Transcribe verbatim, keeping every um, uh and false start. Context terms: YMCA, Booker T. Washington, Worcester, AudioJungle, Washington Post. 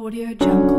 AudioJungle.